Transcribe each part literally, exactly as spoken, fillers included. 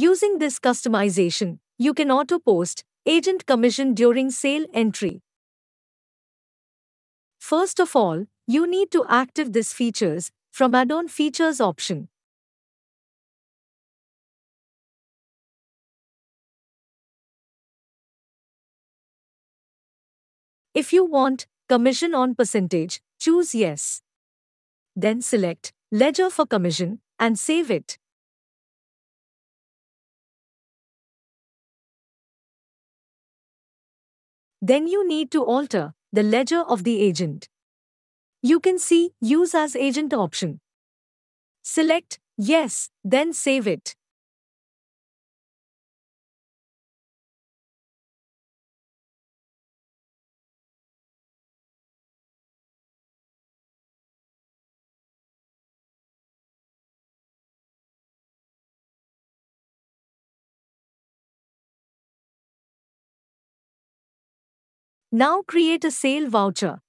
Using this customization, you can auto-post agent commission during sale entry. First of all, you need to active these features from Add-on Features option. If you want commission on percentage, choose Yes. Then select Ledger for Commission and save it. Then you need to alter the ledger of the agent. You can see Use as Agent option. Select Yes, then save it. Now create a sale voucher.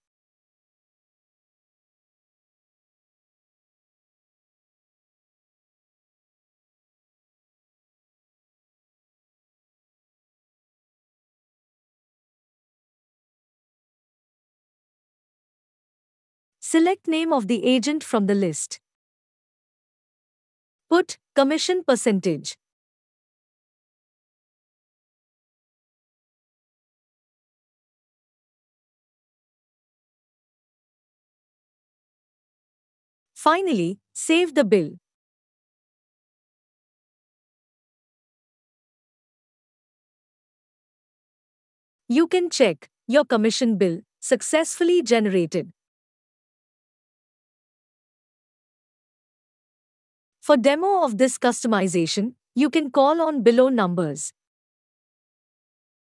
Select name of the agent from the list. Put commission percentage. Finally, save the bill. You can check your commission bill successfully generated. For demo of this customization, you can call on below numbers.